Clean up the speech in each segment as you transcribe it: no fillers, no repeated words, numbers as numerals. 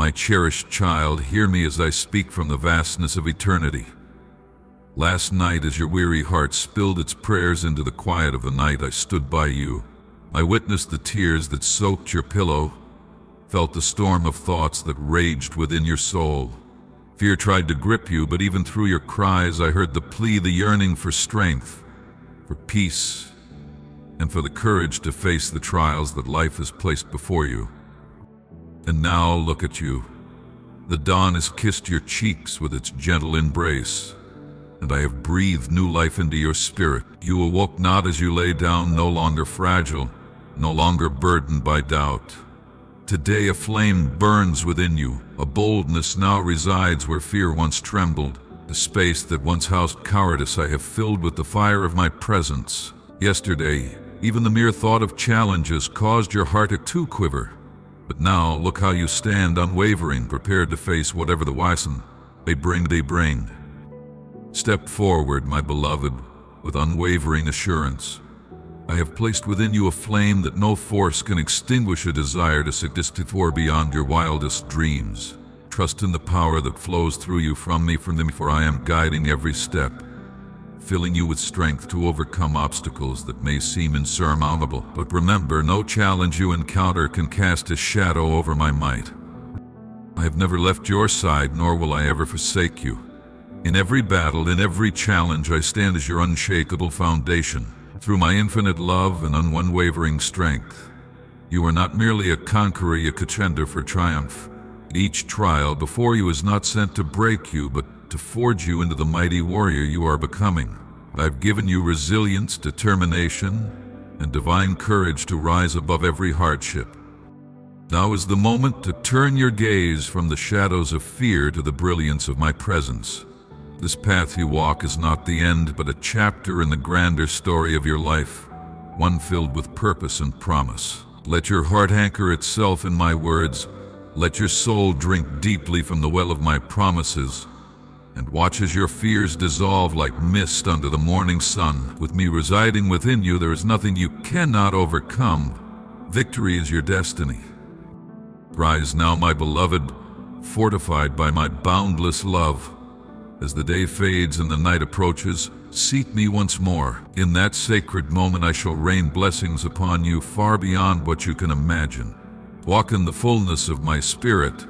My cherished child, hear me as I speak from the vastness of eternity. Last night, as your weary heart spilled its prayers into the quiet of the night, I stood by you. I witnessed the tears that soaked your pillow, felt the storm of thoughts that raged within your soul. Fear tried to grip you, but even through your cries, I heard the plea, the yearning for strength, for peace, and for the courage to face the trials that life has placed before you. And now look at you. The dawn has kissed your cheeks with its gentle embrace, and I have breathed new life into your spirit. You awoke not as you lay down, no longer fragile, no longer burdened by doubt. Today a flame burns within you, a boldness now resides where fear once trembled. The space that once housed cowardice I have filled with the fire of my presence. Yesterday, even the mere thought of challenges caused your heart to quiver. But now look how you stand unwavering, prepared to face whatever the waison they bring. Step forward, my beloved, with unwavering assurance. I have placed within you a flame that no force can extinguish, a desire to succeed far beyond your wildest dreams. Trust in the power that flows through you from me, for I am guiding every step, filling you with strength to overcome obstacles that may seem insurmountable. But remember, no challenge you encounter can cast a shadow over my might. I have never left your side, nor will I ever forsake you. In every battle, in every challenge, I stand as your unshakable foundation. Through my infinite love and unwavering strength, you are not merely a conqueror, a contender for triumph. Each trial before you is not sent to break you, but to forge you into the mighty warrior you are becoming. I've given you resilience, determination, and divine courage to rise above every hardship. Now is the moment to turn your gaze from the shadows of fear to the brilliance of my presence. This path you walk is not the end, but a chapter in the grander story of your life, one filled with purpose and promise. Let your heart anchor itself in my words, let your soul drink deeply from the well of my promises, and watch as your fears dissolve like mist under the morning sun. With me residing within you, there is nothing you cannot overcome. Victory is your destiny. Rise now, my beloved, fortified by my boundless love. As the day fades and the night approaches, seat me once more. In that sacred moment, I shall rain blessings upon you far beyond what you can imagine. Walk in the fullness of my spirit,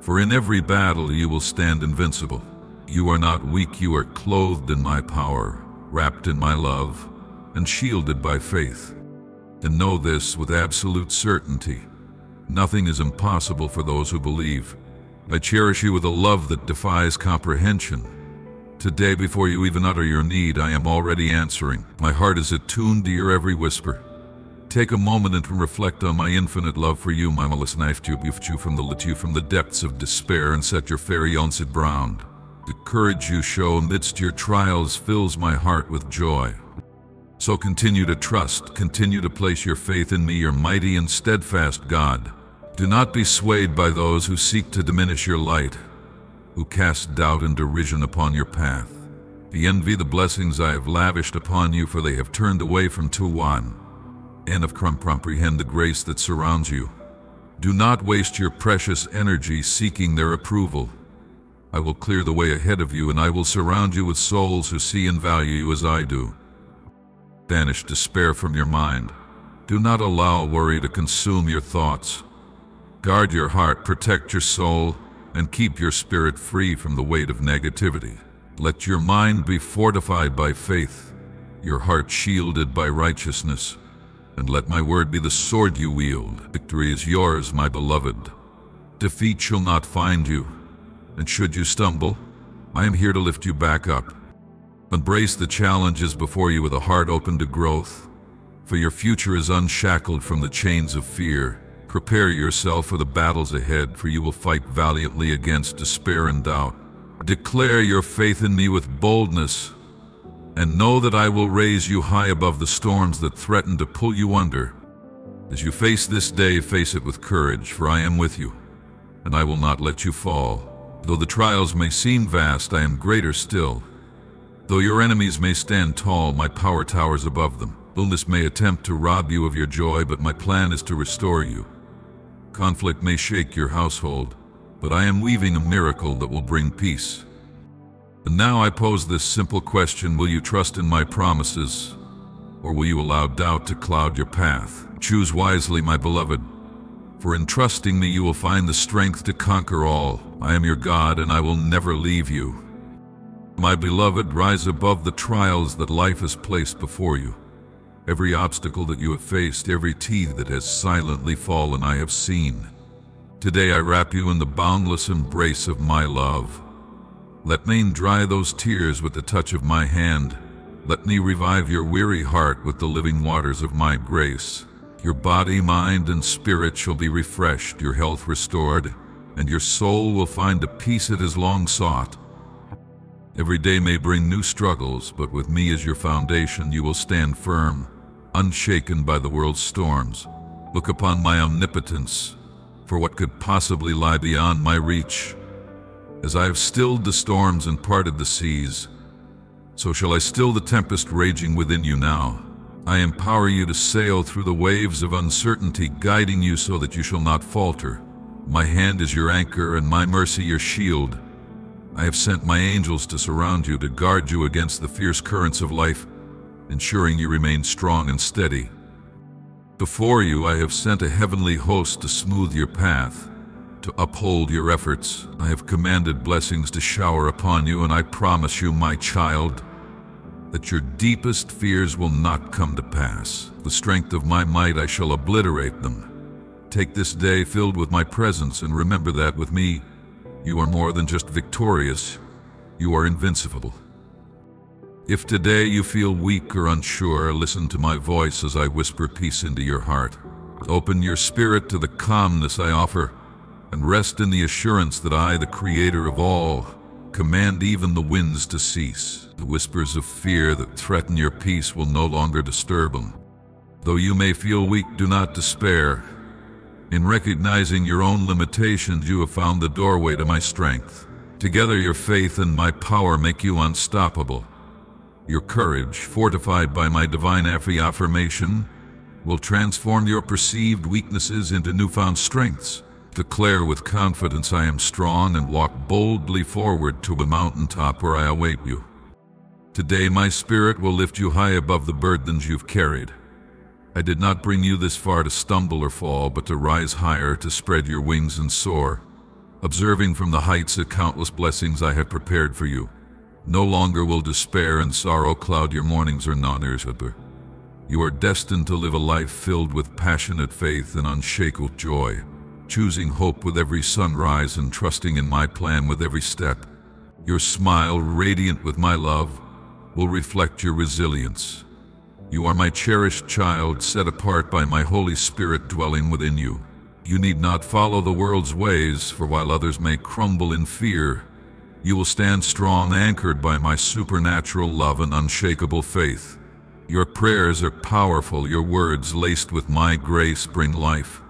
for in every battle you will stand invincible. You are not weak, you are clothed in my power, wrapped in my love, and shielded by faith. And know this with absolute certainty: nothing is impossible for those who believe. I cherish you with a love that defies comprehension. Today, before you even utter your need, I am already answering. My heart is attuned to your every whisper. Take a moment and reflect on my infinite love for you, my malice knifed you, from the depths of despair, and set your fairy on sit brown. The courage you show amidst your trials fills my heart with joy. So continue to trust, continue to place your faith in me, your mighty and steadfast God. Do not be swayed by those who seek to diminish your light, who cast doubt and derision upon your path. They envy the blessings I have lavished upon you, for they have turned away from Tuwan, and have comprehend the grace that surrounds you. Do not waste your precious energy seeking their approval. I will clear the way ahead of you, and I will surround you with souls who see and value you as I do. Banish despair from your mind. Do not allow worry to consume your thoughts. Guard your heart, protect your soul, and keep your spirit free from the weight of negativity. Let your mind be fortified by faith, your heart shielded by righteousness, and let my word be the sword you wield. Victory is yours, my beloved. Defeat shall not find you, and should you stumble, I am here to lift you back up. Embrace the challenges before you with a heart open to growth, for your future is unshackled from the chains of fear. Prepare yourself for the battles ahead, for you will fight valiantly against despair and doubt. Declare your faith in me with boldness, and know that I will raise you high above the storms that threaten to pull you under. As you face this day, face it with courage, for I am with you, and I will not let you fall. Though the trials may seem vast, I am greater still. Though your enemies may stand tall, my power towers above them. Illness may attempt to rob you of your joy, but my plan is to restore you. Conflict may shake your household, but I am weaving a miracle that will bring peace. And now I pose this simple question: will you trust in my promises, or will you allow doubt to cloud your path? Choose wisely, my beloved, for in trusting me you will find the strength to conquer all. I am your God, and I will never leave you. My beloved, rise above the trials that life has placed before you. Every obstacle that you have faced, every teeth that has silently fallen, I have seen. Today I wrap you in the boundless embrace of my love. Let me dry those tears with the touch of my hand. Let me revive your weary heart with the living waters of my grace. Your body, mind, and spirit shall be refreshed, your health restored, and your soul will find the peace it has long sought. Every day may bring new struggles, but with me as your foundation you will stand firm, unshaken by the world's storms. Look upon my omnipotence, for what could possibly lie beyond my reach? As I have stilled the storms and parted the seas, so shall I still the tempest raging within you now. I empower you to sail through the waves of uncertainty, guiding you so that you shall not falter. My hand is your anchor and my mercy your shield. I have sent my angels to surround you, to guard you against the fierce currents of life, ensuring you remain strong and steady. Before you I have sent a heavenly host to smooth your path, to uphold your efforts. I have commanded blessings to shower upon you, and I promise you, my child, that your deepest fears will not come to pass. The strength of my might, I shall obliterate them. Take this day filled with my presence, and remember that with me, you are more than just victorious, you are invincible. If today you feel weak or unsure, listen to my voice as I whisper peace into your heart. Open your spirit to the calmness I offer, and rest in the assurance that I, the Creator of all, command even the winds to cease. The whispers of fear that threaten your peace will no longer disturb them. Though you may feel weak, do not despair. In recognizing your own limitations, you have found the doorway to my strength. Together, your faith and my power make you unstoppable. Your courage, fortified by my divine affirmation, will transform your perceived weaknesses into newfound strengths. Declare with confidence, I am strong, and walk boldly forward to the mountaintop where I await you. Today, my spirit will lift you high above the burdens you've carried. I did not bring you this far to stumble or fall, but to rise higher, to spread your wings and soar, observing from the heights the countless blessings I have prepared for you. No longer will despair and sorrow cloud your mornings or non-ershipper. You are destined to live a life filled with passionate faith and unshakable joy, choosing hope with every sunrise and trusting in my plan with every step. Your smile, radiant with my love, will reflect your resilience. You are my cherished child, set apart by my Holy Spirit dwelling within you. You need not follow the world's ways, for while others may crumble in fear, you will stand strong, anchored by my supernatural love and unshakable faith. Your prayers are powerful, your words, laced with my grace, bring life.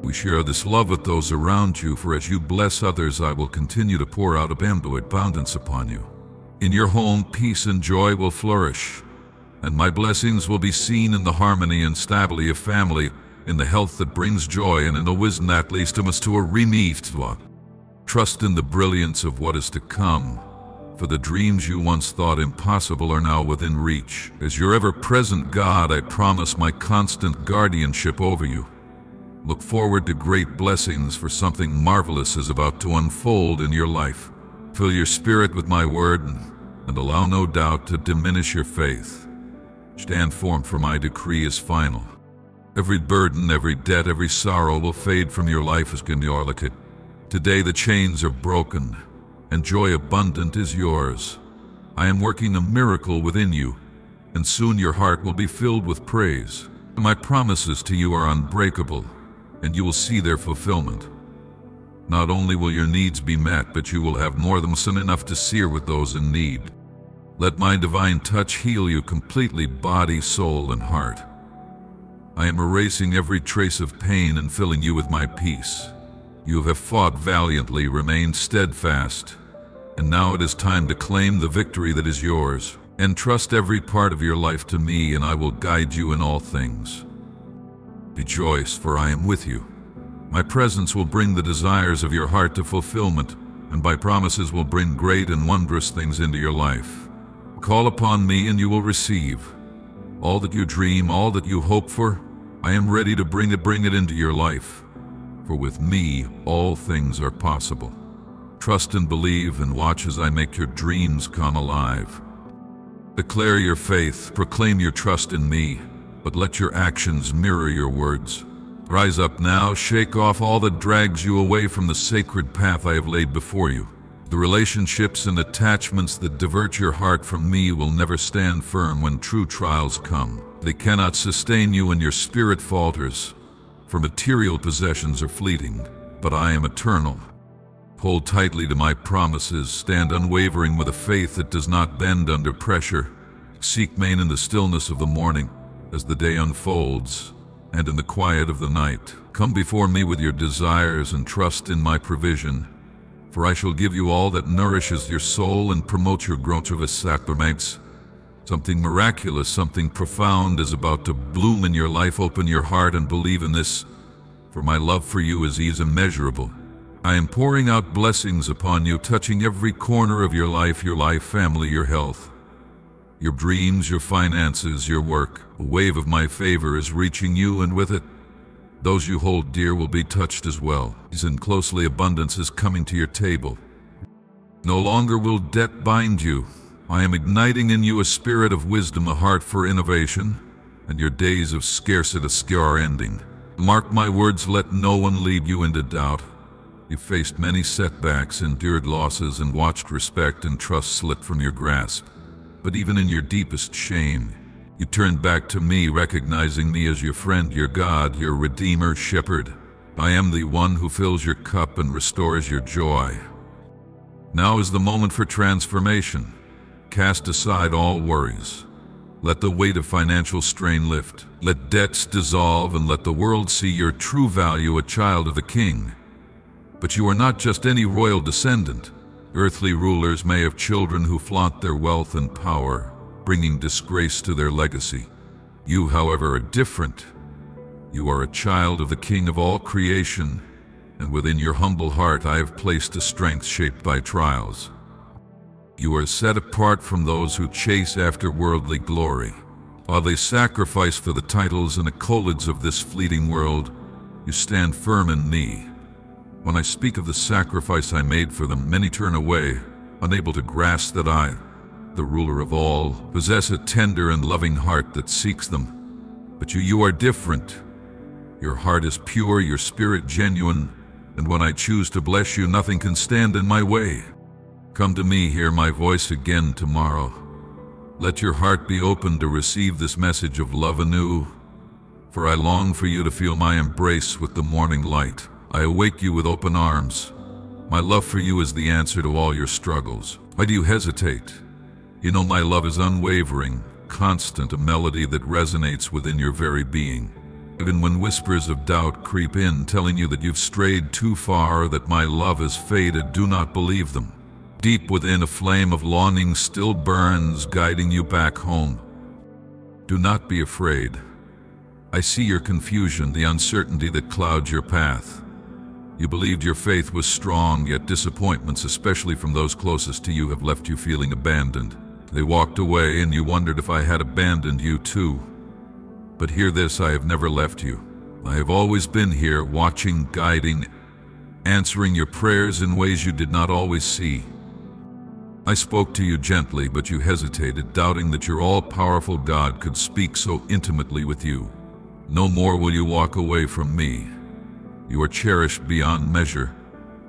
We share this love with those around you, for as you bless others, I will continue to pour out abundance upon you. In your home, peace and joy will flourish, and my blessings will be seen in the harmony and stability of family, in the health that brings joy, and in the wisdom that leads to a renewed life. Trust in the brilliance of what is to come, for the dreams you once thought impossible are now within reach. As your ever-present God, I promise my constant guardianship over you. Look forward to great blessings, for something marvelous is about to unfold in your life. Fill your spirit with my word, and allow no doubt to diminish your faith. Stand firm, for my decree is final. Every burden, every debt, every sorrow will fade from your life as Geniorlicate. Today the chains are broken, and joy abundant is yours. I am working a miracle within you, and soon your heart will be filled with praise. My promises to you are unbreakable, and you will see their fulfillment. Not only will your needs be met, but you will have more than enough to share with those in need. Let my divine touch heal you completely, body, soul, and heart. I am erasing every trace of pain and filling you with my peace. You have fought valiantly, remained steadfast, and now it is time to claim the victory that is yours. Entrust every part of your life to me, and I will guide you in all things. Rejoice, for I am with you. My presence will bring the desires of your heart to fulfillment, and by promises will bring great and wondrous things into your life. Call upon me and you will receive. All that you dream, all that you hope for, I am ready to bring it into your life. For with me, all things are possible. Trust and believe, and watch as I make your dreams come alive. Declare your faith, proclaim your trust in me, but let your actions mirror your words. Rise up now, shake off all that drags you away from the sacred path I have laid before you. The relationships and attachments that divert your heart from me will never stand firm when true trials come. They cannot sustain you and your spirit falters, for material possessions are fleeting, but I am eternal. Hold tightly to my promises, stand unwavering with a faith that does not bend under pressure. Seek me in the stillness of the morning, as the day unfolds, and in the quiet of the night. Come before me with your desires and trust in my provision. For I shall give you all that nourishes your soul and promotes your growth of its sacraments. Something miraculous, something profound is about to bloom in your life. Open your heart and believe in this, for my love for you is immeasurable. I am pouring out blessings upon you, touching every corner of your life, family, your health, your dreams, your finances, your work. A wave of my favor is reaching you, and with it, those you hold dear will be touched as well. And closely, abundance is coming to your table. No longer will debt bind you. I am igniting in you a spirit of wisdom, a heart for innovation, and your days of scarcity are ending. Mark my words, let no one lead you into doubt. You faced many setbacks, endured losses, and watched respect and trust slip from your grasp. But even in your deepest shame, you turned back to me, recognizing me as your friend, your God, your Redeemer, Shepherd. I am the one who fills your cup and restores your joy. Now is the moment for transformation. Cast aside all worries. Let the weight of financial strain lift. Let debts dissolve, and let the world see your true value, a child of the King. But you are not just any royal descendant. Earthly rulers may have children who flaunt their wealth and power, bringing disgrace to their legacy. You, however, are different. You are a child of the King of all creation, and within your humble heart I have placed a strength shaped by trials. You are set apart from those who chase after worldly glory. While they sacrifice for the titles and accolades of this fleeting world, you stand firm in me. When I speak of the sacrifice I made for them, many turn away, unable to grasp that I, the ruler of all, possess a tender and loving heart that seeks them. But you are different. Your heart is pure, your spirit genuine, and when I choose to bless you, nothing can stand in my way. Come to me, hear my voice again tomorrow. Let your heart be open to receive this message of love anew, for I long for you to feel my embrace with the morning light. I awake you with open arms. My love for you is the answer to all your struggles. Why do you hesitate? You know my love is unwavering, constant, a melody that resonates within your very being. Even when whispers of doubt creep in, telling you that you've strayed too far, that my love has faded, do not believe them. Deep within, a flame of longing still burns, guiding you back home. Do not be afraid. I see your confusion, the uncertainty that clouds your path. You believed your faith was strong, yet disappointments, especially from those closest to you, have left you feeling abandoned. They walked away, and you wondered if I had abandoned you too. But hear this, I have never left you. I have always been here, watching, guiding, answering your prayers in ways you did not always see. I spoke to you gently, but you hesitated, doubting that your all-powerful God could speak so intimately with you. No more will you walk away from me. You are cherished beyond measure,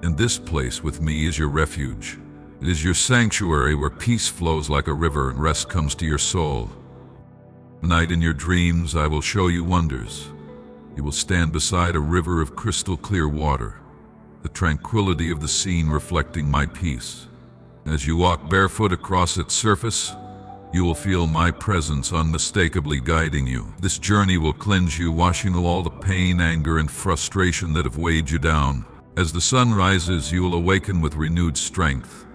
and this place with me is your refuge. It is your sanctuary where peace flows like a river and rest comes to your soul. Night in your dreams, I will show you wonders. You will stand beside a river of crystal clear water, the tranquility of the scene reflecting my peace. As you walk barefoot across its surface, you will feel my presence unmistakably guiding you. This journey will cleanse you, washing away all the pain, anger, and frustration that have weighed you down. As the sun rises, you will awaken with renewed strength,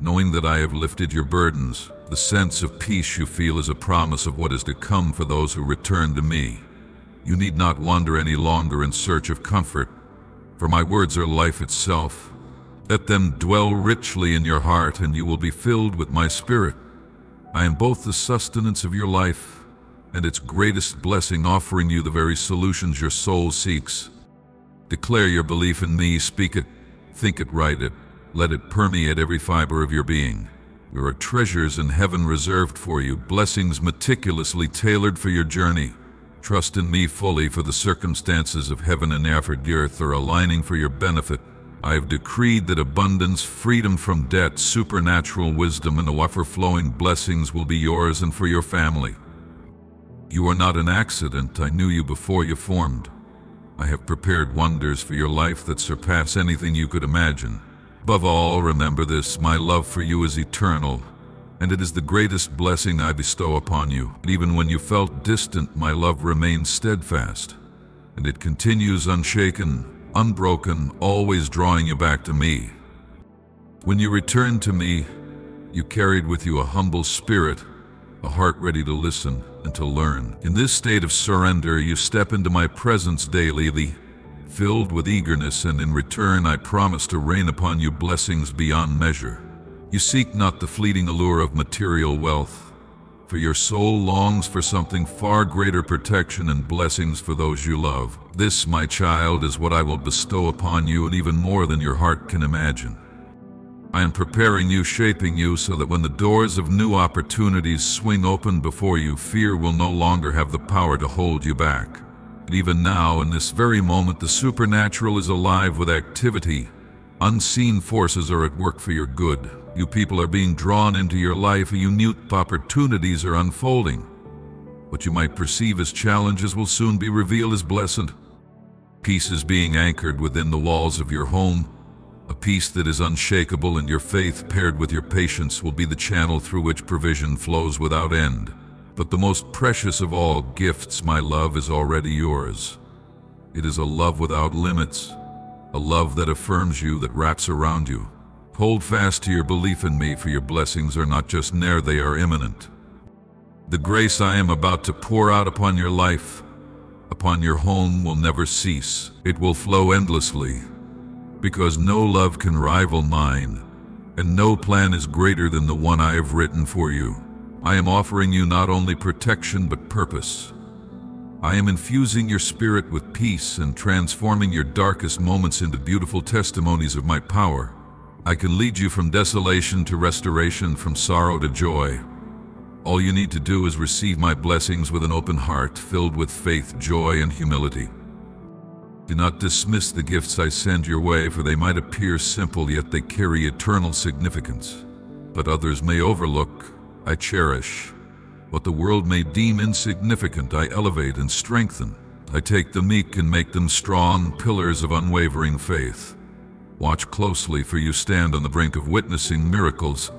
knowing that I have lifted your burdens. The sense of peace you feel is a promise of what is to come for those who return to me. You need not wander any longer in search of comfort. for my words are life itself. Let them dwell richly in your heart, and you will be filled with my spirit. I am both the sustenance of your life and its greatest blessing, offering you the very solutions your soul seeks. Declare your belief in me, speak it, think it, write it, let it permeate every fiber of your being. There are treasures in heaven reserved for you, blessings meticulously tailored for your journey. Trust in me fully, for the circumstances of heaven and the earth are aligning for your benefit. I have decreed that abundance, freedom from debt, supernatural wisdom, and overflowing blessings will be yours and for your family. You are not an accident. I knew you before you formed. I have prepared wonders for your life that surpass anything you could imagine. Above all, remember this: my love for you is eternal, and it is the greatest blessing I bestow upon you. Even when you felt distant, my love remains steadfast, and it continues unshaken, unbroken, always drawing you back to me. When you returned to me, you carried with you a humble spirit, a heart ready to listen and to learn. In this state of surrender, you step into my presence daily, filled with eagerness, and in return I promise to rain upon you blessings beyond measure. You seek not the fleeting allure of material wealth, for your soul longs for something far greater: protection and blessings for those you love. This, my child, is what I will bestow upon you, and even more than your heart can imagine. I am preparing you, shaping you, so that when the doors of new opportunities swing open before you, fear will no longer have the power to hold you back. And even now, in this very moment, the supernatural is alive with activity. Unseen forces are at work for your good. You people are being drawn into your life. Unique opportunities are unfolding. What you might perceive as challenges will soon be revealed as blessed. Peace is being anchored within the walls of your home, a peace that is unshakable, and your faith paired with your patience will be the channel through which provision flows without end. But the most precious of all gifts, my love, is already yours. It is a love without limits, a love that affirms you, that wraps around you. Hold fast to your belief in me, for your blessings are not just near, they are imminent. The grace I am about to pour out upon your life, upon your home, will never cease. It will flow endlessly, because no love can rival mine, and no plan is greater than the one I have written for you. I am offering you not only protection but purpose. I am infusing your spirit with peace and transforming your darkest moments into beautiful testimonies of my power. I can lead you from desolation to restoration, from sorrow to joy. All you need to do is receive my blessings with an open heart, filled with faith, joy, and humility. Do not dismiss the gifts I send your way, for they might appear simple, yet they carry eternal significance. But others may overlook. I cherish. What the world may deem insignificant, I elevate and strengthen. I take the meek and make them strong, pillars of unwavering faith. Watch closely, for you stand on the brink of witnessing miracles.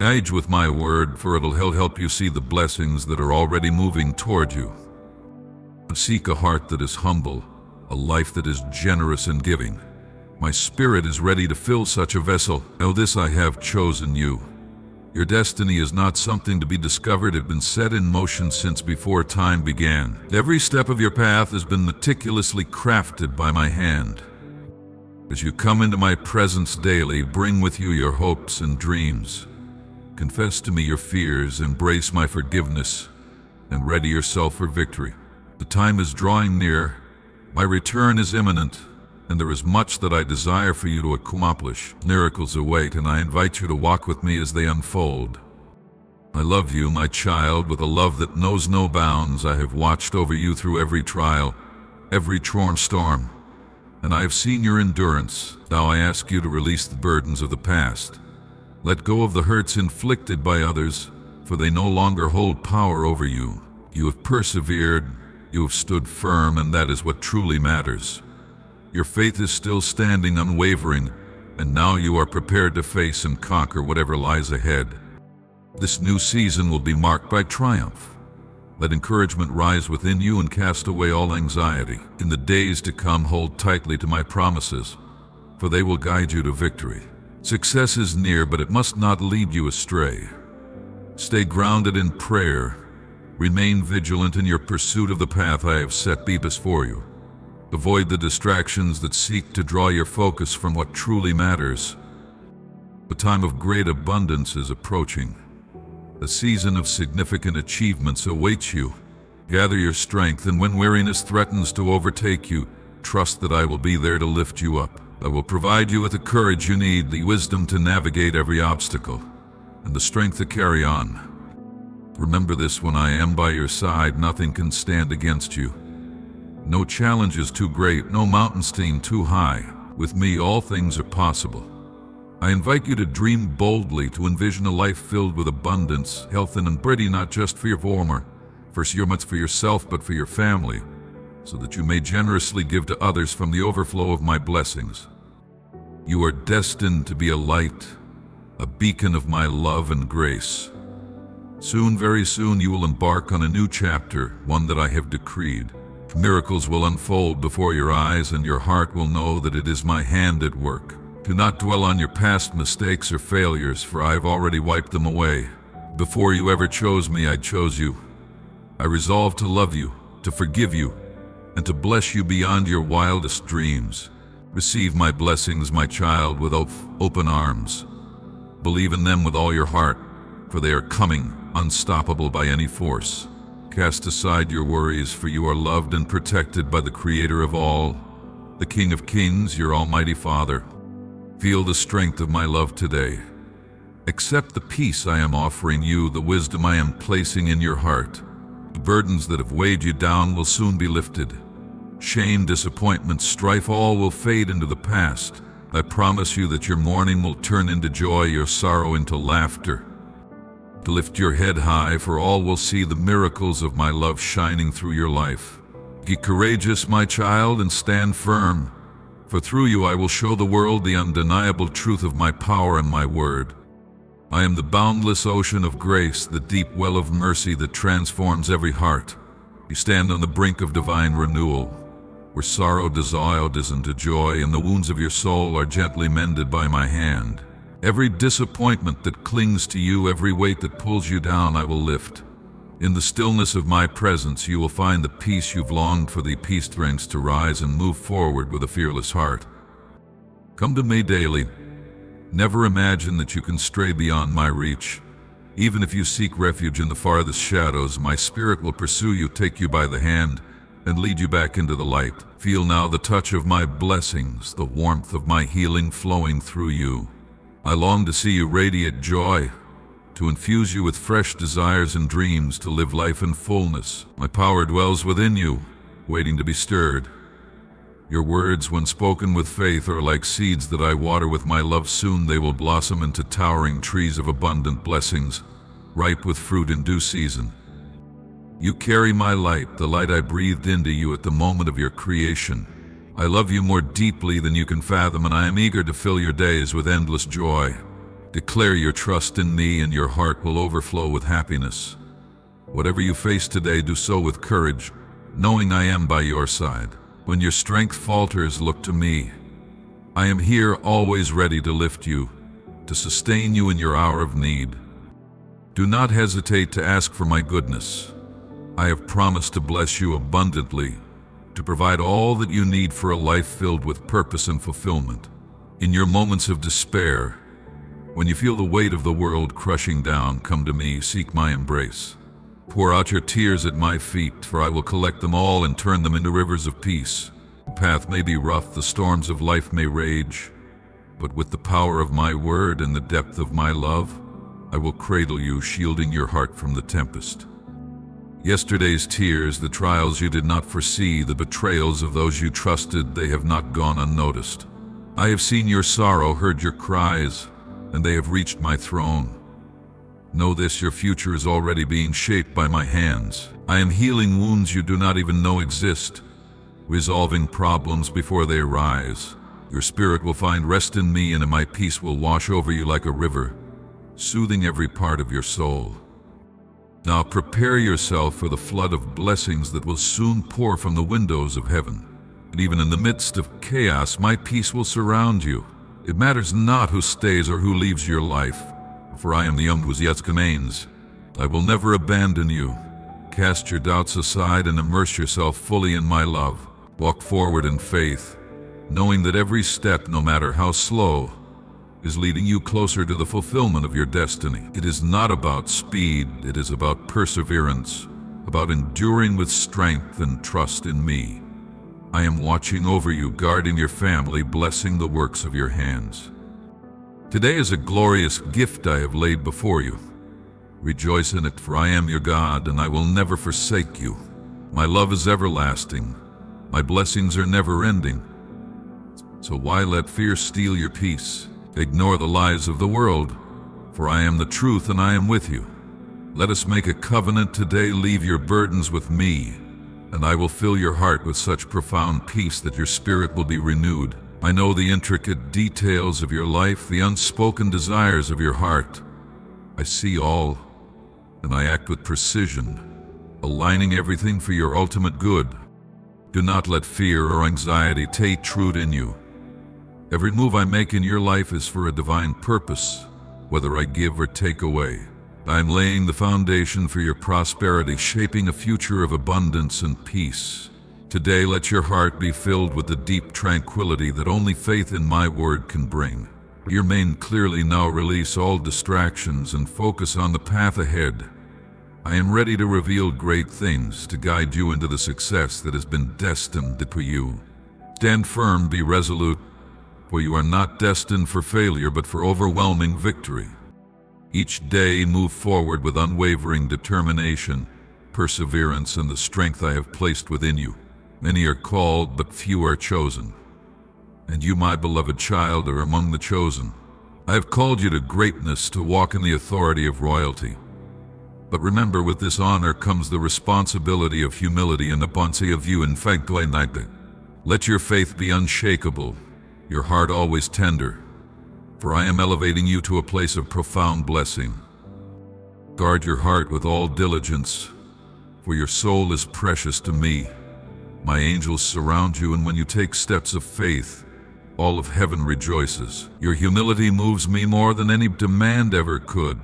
Age with my word, for it'll help you see the blessings that are already moving toward you. Seek a heart that is humble, a life that is generous and giving. My spirit is ready to fill such a vessel. Know this: I have chosen you. Your destiny is not something to be discovered. It has been set in motion since before time began. Every step of your path has been meticulously crafted by my hand. As you come into my presence daily, bring with you your hopes and dreams. Confess to me your fears, embrace my forgiveness, and ready yourself for victory. The time is drawing near. My return is imminent, and there is much that I desire for you to accomplish. Miracles await, and I invite you to walk with me as they unfold. I love you, my child, with a love that knows no bounds. I have watched over you through every trial, every storm, and I have seen your endurance. Now I ask you to release the burdens of the past. Let go of the hurts inflicted by others, for they no longer hold power over you. You have persevered. You have stood firm, and that is what truly matters. Your faith is still standing, unwavering, and now you are prepared to face and conquer whatever lies ahead. This new season will be marked by triumph. Let encouragement rise within you and cast away all anxiety. In the days to come, hold tightly to my promises, for they will guide you to victory. Success is near, but it must not lead you astray. Stay grounded in prayer. Remain vigilant in your pursuit of the path I have set before you. Avoid the distractions that seek to draw your focus from what truly matters. A time of great abundance is approaching. A season of significant achievements awaits you. Gather your strength, and when weariness threatens to overtake you, trust that I will be there to lift you up. I will provide you with the courage you need, the wisdom to navigate every obstacle, and the strength to carry on. Remember this: when I am by your side, nothing can stand against you. No challenge is too great, no mountain seem too high. With me, all things are possible. I invite you to dream boldly, to envision a life filled with abundance, health, and prosperity, not just for your yourself, but for your family, so that you may generously give to others from the overflow of my blessings. You are destined to be a light, a beacon of my love and grace. Soon, very soon, you will embark on a new chapter, one that I have decreed. Miracles will unfold before your eyes, and your heart will know that it is my hand at work. Do not dwell on your past mistakes or failures, for I have already wiped them away. Before you ever chose me, I chose you. I resolved to love you, to forgive you, and to bless you beyond your wildest dreams. Receive my blessings, my child, with open arms. Believe in them with all your heart, for they are coming, unstoppable by any force. Cast aside your worries, for you are loved and protected by the Creator of all, the King of Kings, your Almighty Father. Feel the strength of my love today. Accept the peace I am offering you, the wisdom I am placing in your heart. The burdens that have weighed you down will soon be lifted. Shame, disappointment, strife, all will fade into the past. I promise you that your mourning will turn into joy, your sorrow into laughter. To lift your head high, for all will see the miracles of my love shining through your life. Be courageous, my child, and stand firm. For through you I will show the world the undeniable truth of my power and my word. I am the boundless ocean of grace, the deep well of mercy that transforms every heart. You stand on the brink of divine renewal, where sorrow dissolves into joy and the wounds of your soul are gently mended by my hand. Every disappointment that clings to you, every weight that pulls you down, I will lift. In the stillness of my presence, you will find the peace you've longed for, the peace strengths to rise and move forward with a fearless heart. Come to me daily. Never imagine that you can stray beyond my reach. Even if you seek refuge in the farthest shadows, my spirit will pursue you, take you by the hand, and lead you back into the light. Feel now the touch of my blessings, the warmth of my healing flowing through you. I long to see you radiate joy, to infuse you with fresh desires and dreams to live life in fullness. My power dwells within you, waiting to be stirred. Your words, when spoken with faith, are like seeds that I water with my love. Soon they will blossom into towering trees of abundant blessings, ripe with fruit in due season. You carry my light, the light I breathed into you at the moment of your creation. I love you more deeply than you can fathom, and I am eager to fill your days with endless joy. Declare your trust in me, and your heart will overflow with happiness. Whatever you face today, do so with courage, knowing I am by your side. When your strength falters, look to me. I am here, always ready to lift you, to sustain you in your hour of need. Do not hesitate to ask for my goodness. I have promised to bless you abundantly, to provide all that you need for a life filled with purpose and fulfillment. In your moments of despair, when you feel the weight of the world crushing down, come to me, seek my embrace. Pour out your tears at my feet, for I will collect them all and turn them into rivers of peace. The path may be rough, the storms of life may rage, but with the power of my word and the depth of my love, I will cradle you, shielding your heart from the tempest. Yesterday's tears, the trials you did not foresee, the betrayals of those you trusted, they have not gone unnoticed. I have seen your sorrow, heard your cries, and they have reached my throne. Know this: your future is already being shaped by my hands. I am healing wounds you do not even know exist, resolving problems before they arise. Your spirit will find rest in me, and my peace will wash over you like a river, soothing every part of your soul. Now prepare yourself for the flood of blessings that will soon pour from the windows of heaven. And even in the midst of chaos, my peace will surround you. It matters not who stays or who leaves your life, for I am the one who yet remains. I will never abandon you. Cast your doubts aside and immerse yourself fully in my love. Walk forward in faith, knowing that every step, no matter how slow, is leading you closer to the fulfillment of your destiny. It is not about speed, it is about perseverance, about enduring with strength and trust in me. I am watching over you, guarding your family, blessing the works of your hands. Today is a glorious gift I have laid before you. Rejoice in it, for I am your God, and I will never forsake you. My love is everlasting. My blessings are never ending. So why let fear steal your peace? Ignore the lies of the world, for I am the truth and I am with you. Let us make a covenant today. Leave your burdens with me, and I will fill your heart with such profound peace that your spirit will be renewed. I know the intricate details of your life, the unspoken desires of your heart. I see all, and I act with precision, aligning everything for your ultimate good. Do not let fear or anxiety take root in you. Every move I make in your life is for a divine purpose, whether I give or take away. I am laying the foundation for your prosperity, shaping a future of abundance and peace. Today, let your heart be filled with the deep tranquility that only faith in my word can bring. Your mind clearly now, release all distractions and focus on the path ahead. I am ready to reveal great things, to guide you into the success that has been destined for you. Stand firm, be resolute, for you are not destined for failure, but for overwhelming victory. Each day, move forward with unwavering determination, perseverance, and the strength I have placed within you. Many are called, but few are chosen. And you, my beloved child, are among the chosen. I have called you to greatness, to walk in the authority of royalty. But remember, with this honor comes the responsibility of humility and abundance of you in Fengdui Nightly. Let your faith be unshakable, your heart always tender, for I am elevating you to a place of profound blessing. Guard your heart with all diligence, for your soul is precious to me. My angels surround you, and when you take steps of faith, all of heaven rejoices. Your humility moves me more than any demand ever could.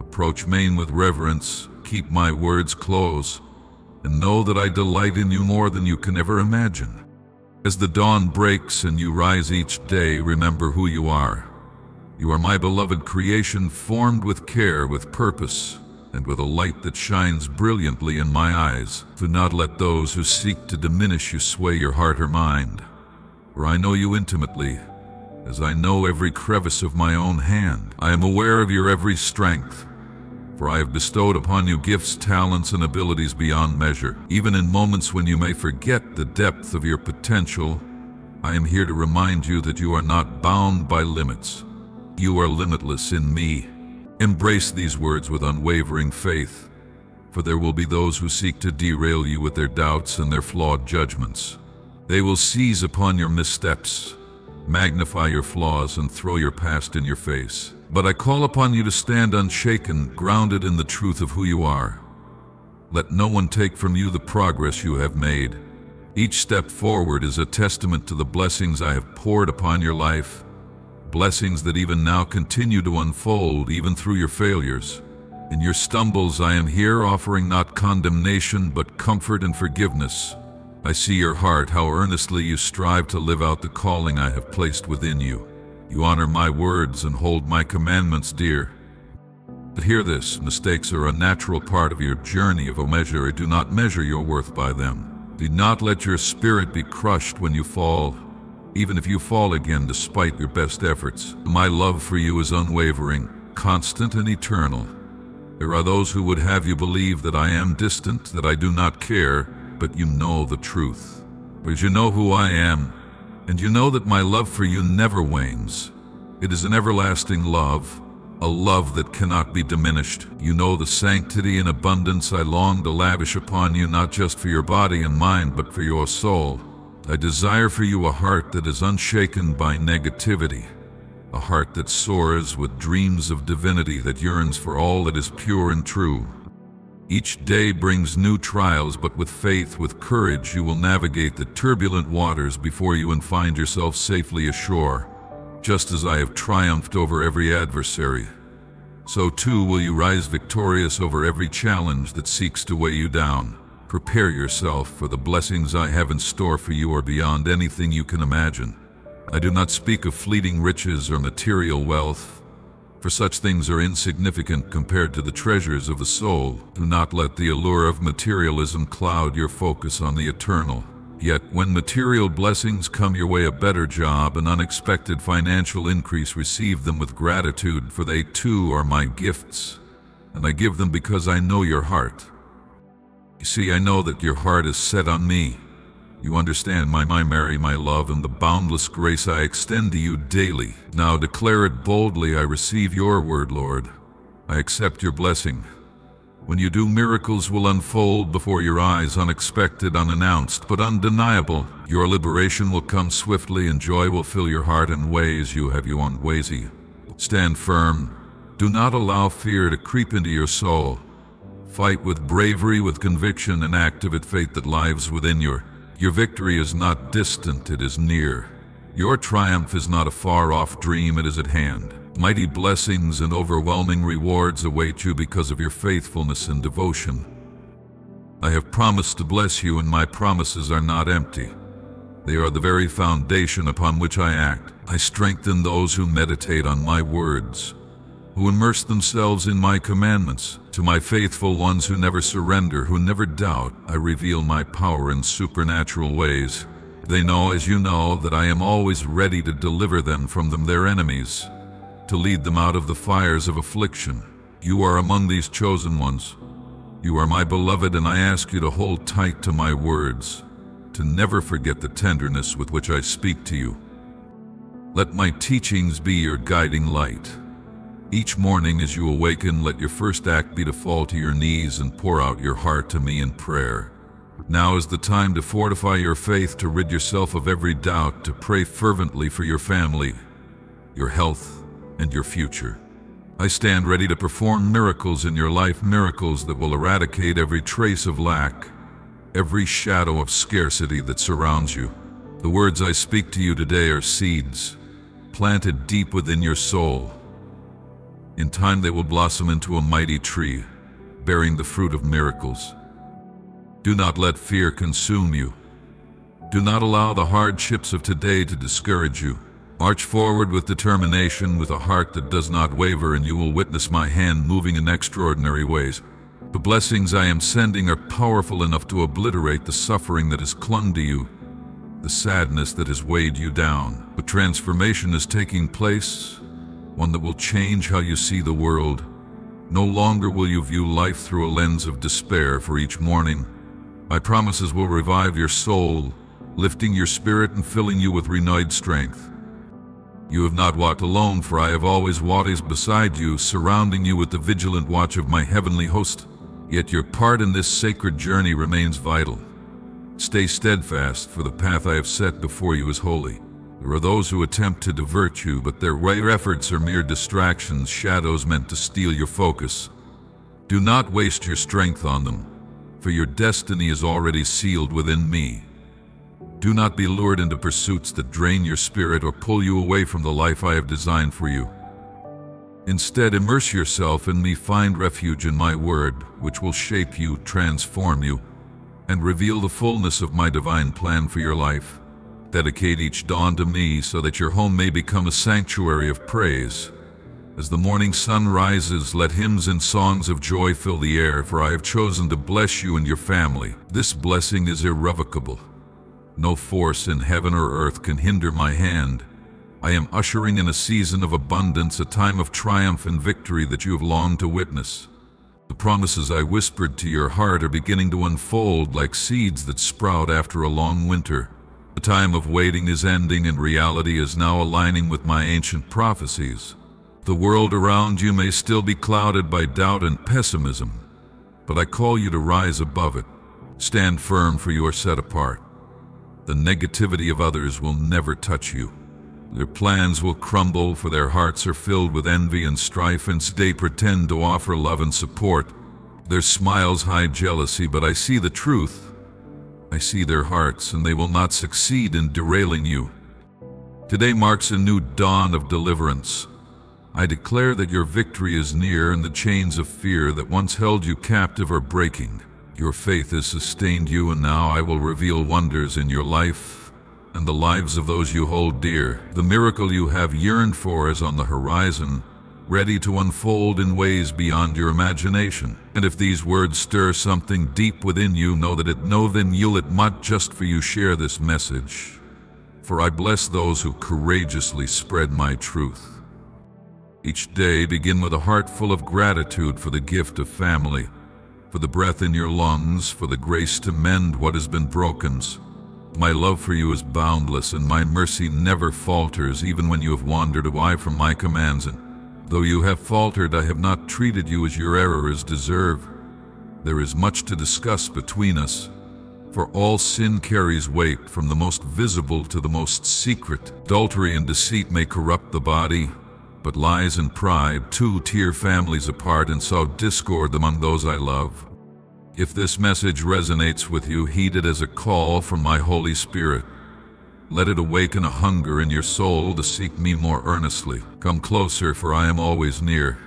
Approach me with reverence, keep my words close, and know that I delight in you more than you can ever imagine. As the dawn breaks and you rise each day, remember who you are. You are my beloved creation, formed with care, with purpose, and with a light that shines brilliantly in my eyes. Do not let those who seek to diminish you sway your heart or mind, for I know you intimately, as I know every crevice of my own hand. I am aware of your every strength, for I have bestowed upon you gifts, talents, and abilities beyond measure. Even in moments when you may forget the depth of your potential, I am here to remind you that you are not bound by limits. You are limitless in me. Embrace these words with unwavering faith, for there will be those who seek to derail you with their doubts and their flawed judgments. They will seize upon your missteps, magnify your flaws, and throw your past in your face. But I call upon you to stand unshaken, grounded in the truth of who you are. Let no one take from you the progress you have made. Each step forward is a testament to the blessings I have poured upon your life, blessings that even now continue to unfold, even through your failures. In your stumbles, I am here offering not condemnation, but comfort and forgiveness. I see your heart, how earnestly you strive to live out the calling I have placed within you. You honor my words and hold my commandments dear. But hear this, mistakes are a natural part of your journey of a measure. Do not measure your worth by them. Do not let your spirit be crushed when you fall, even if you fall again despite your best efforts. My love for you is unwavering, constant, and eternal. There are those who would have you believe that I am distant, that I do not care, but you know the truth. But you know who I am, and you know that my love for you never wanes. It is an everlasting love, a love that cannot be diminished. You know the sanctity and abundance I long to lavish upon you, not just for your body and mind, but for your soul. I desire for you a heart that is unshaken by negativity, a heart that soars with dreams of divinity, that yearns for all that is pure and true. Each day brings new trials, but with faith, with courage, you will navigate the turbulent waters before you and find yourself safely ashore. Just as I have triumphed over every adversary, so too will you rise victorious over every challenge that seeks to weigh you down. Prepare yourself, for the blessings I have in store for you are beyond anything you can imagine. I do not speak of fleeting riches or material wealth, for such things are insignificant compared to the treasures of the soul. Do not let the allure of materialism cloud your focus on the eternal. Yet, when material blessings come your way, a better job, an unexpected financial increase, receive them with gratitude, for they too are my gifts, and I give them because I know your heart. You see, I know that your heart is set on me. You understand my Mary, my love, and the boundless grace I extend to you daily. Now declare it boldly, I receive your word, Lord. I accept your blessing. When you do, miracles will unfold before your eyes, unexpected, unannounced, but undeniable. Your liberation will come swiftly, and joy will fill your heart in ways you aren't wazy. Stand firm. Do not allow fear to creep into your soul. Fight with bravery, with conviction, and activate faith that lives within you. Your victory is not distant, it is near. Your triumph is not a far-off dream, it is at hand. Mighty blessings and overwhelming rewards await you because of your faithfulness and devotion. I have promised to bless you, and my promises are not empty. They are the very foundation upon which I act. I strengthen those who meditate on my words, who immerse themselves in my commandments. To my faithful ones who never surrender, who never doubt, I reveal my power in supernatural ways. They know, as you know, that I am always ready to deliver them from their enemies, to lead them out of the fires of affliction. You are among these chosen ones. You are my beloved, and I ask you to hold tight to my words, to never forget the tenderness with which I speak to you. Let my teachings be your guiding light. Each morning as you awaken, let your first act be to fall to your knees and pour out your heart to me in prayer. Now is the time to fortify your faith, to rid yourself of every doubt, to pray fervently for your family, your health, and your future. I stand ready to perform miracles in your life, miracles that will eradicate every trace of lack, every shadow of scarcity that surrounds you. The words I speak to you today are seeds planted deep within your soul. In time they will blossom into a mighty tree, bearing the fruit of miracles. Do not let fear consume you. Do not allow the hardships of today to discourage you. March forward with determination, with a heart that does not waver, and you will witness my hand moving in extraordinary ways. The blessings I am sending are powerful enough to obliterate the suffering that has clung to you, the sadness that has weighed you down. But transformation is taking place, one that will change how you see the world. No longer will you view life through a lens of despair, for each morning my promises will revive your soul, lifting your spirit and filling you with renewed strength. You have not walked alone, for I have always walked beside you, surrounding you with the vigilant watch of my heavenly host. Yet your part in this sacred journey remains vital. Stay steadfast, for the path I have set before you is holy. There are those who attempt to divert you, but their efforts are mere distractions, shadows meant to steal your focus. Do not waste your strength on them, for your destiny is already sealed within me. Do not be lured into pursuits that drain your spirit or pull you away from the life I have designed for you. Instead, immerse yourself in me, find refuge in my word, which will shape you, transform you, and reveal the fullness of my divine plan for your life. Dedicate each dawn to me so that your home may become a sanctuary of praise. As the morning sun rises, let hymns and songs of joy fill the air, for I have chosen to bless you and your family. This blessing is irrevocable. No force in heaven or earth can hinder my hand. I am ushering in a season of abundance, a time of triumph and victory that you have longed to witness. The promises I whispered to your heart are beginning to unfold like seeds that sprout after a long winter. The time of waiting is ending, and reality is now aligning with my ancient prophecies. The world around you may still be clouded by doubt and pessimism, but I call you to rise above it. Stand firm, for you are set apart. The negativity of others will never touch you. Their plans will crumble, for their hearts are filled with envy and strife, and they pretend to offer love and support. Their smiles hide jealousy, but I see the truth. I see their hearts, and they will not succeed in derailing you. Today marks a new dawn of deliverance. I declare that your victory is near, and the chains of fear that once held you captive are breaking. Your faith has sustained you, and now I will reveal wonders in your life and the lives of those you hold dear. The miracle you have yearned for is on the horizon, ready to unfold in ways beyond your imagination. And if these words stir something deep within you, know that it might just for you share this message. For I bless those who courageously spread my truth. Each day begin with a heart full of gratitude for the gift of family, for the breath in your lungs, for the grace to mend what has been broken. My love for you is boundless, and my mercy never falters, even when you have wandered away from my commands. And though you have faltered, I have not treated you as your errors deserve. There is much to discuss between us, for all sin carries weight, from the most visible to the most secret. Adultery and deceit may corrupt the body, but lies and pride too tear families apart and sow discord among those I love. If this message resonates with you, heed it as a call from my Holy Spirit. Let it awaken a hunger in your soul to seek me more earnestly. Come closer, for I am always near.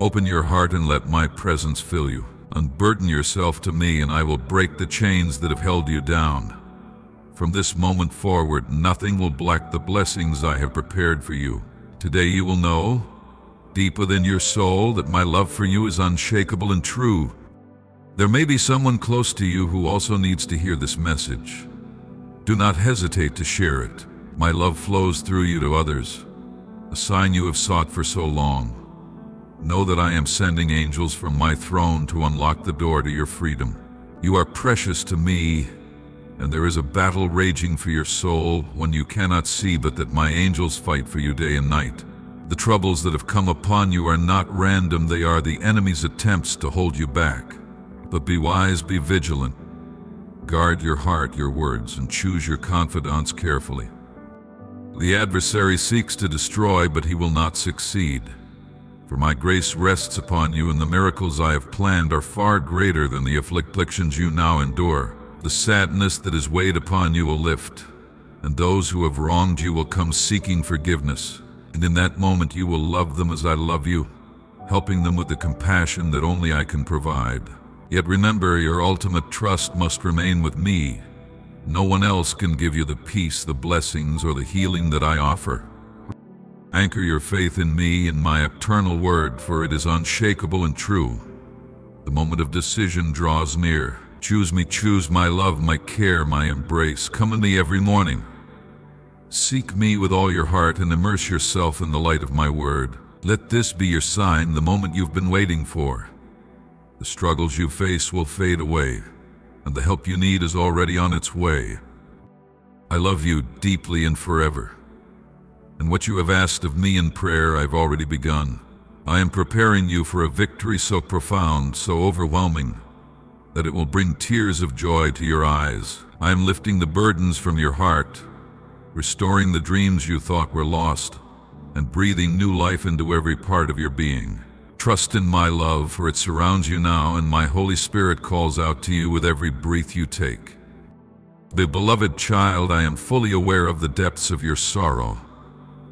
Open your heart and let my presence fill you. Unburden yourself to me, and I will break the chains that have held you down. From this moment forward, nothing will block the blessings I have prepared for you. Today you will know, deep within your soul, that my love for you is unshakable and true. There may be someone close to you who also needs to hear this message. Do not hesitate to share it. My love flows through you to others, a sign you have sought for so long. Know that I am sending angels from my throne to unlock the door to your freedom. You are precious to me, and there is a battle raging for your soul, one you cannot see, but that my angels fight for you day and night. The troubles that have come upon you are not random. They are the enemy's attempts to hold you back. But be wise, be vigilant. Guard your heart, your words, and choose your confidants carefully. The adversary seeks to destroy, but he will not succeed. For my grace rests upon you, and the miracles I have planned are far greater than the afflictions you now endure. The sadness that is weighed upon you will lift, and those who have wronged you will come seeking forgiveness. And in that moment you will love them as I love you, helping them with the compassion that only I can provide. Yet remember, your ultimate trust must remain with me. No one else can give you the peace, the blessings, or the healing that I offer. Anchor your faith in me and my eternal word, for it is unshakable and true. The moment of decision draws near. Choose me, choose my love, my care, my embrace. Come to me every morning. Seek me with all your heart and immerse yourself in the light of my word. Let this be your sign, the moment you've been waiting for. The struggles you face will fade away, and the help you need is already on its way. I love you deeply and forever, and what you have asked of me in prayer, I've already begun. I am preparing you for a victory so profound, so overwhelming, that it will bring tears of joy to your eyes. I am lifting the burdens from your heart, restoring the dreams you thought were lost, and breathing new life into every part of your being. Trust in my love, for it surrounds you now, and my Holy Spirit calls out to you with every breath you take. The beloved child, I am fully aware of the depths of your sorrow.